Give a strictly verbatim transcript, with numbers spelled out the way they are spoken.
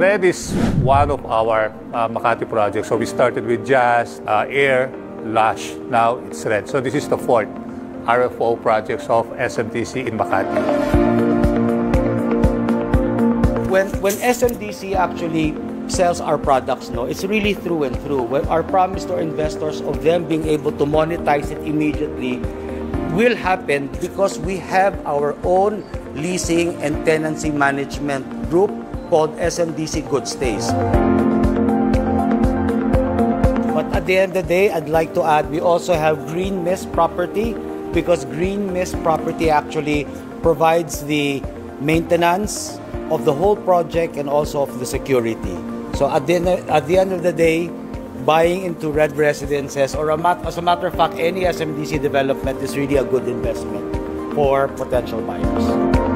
Red is one of our uh, Makati projects. So we started with Jazz, uh, Air, Lush, now it's Red. So this is the fourth R F O projects of S M D C in Makati. When, when S M D C actually sells our products, no, it's really through and through. When our promise to our investors of them being able to monetize it immediately will happen because we have our own leasing and tenancy management group called S M D C Good Stays. But at the end of the day, I'd like to add, we also have Green Mist Property, because Green Mist Property actually provides the maintenance of the whole project and also of the security. So at the, at the end of the day, buying into Red Residences, or a mat as a matter of fact, any S M D C development is really a good investment for potential buyers.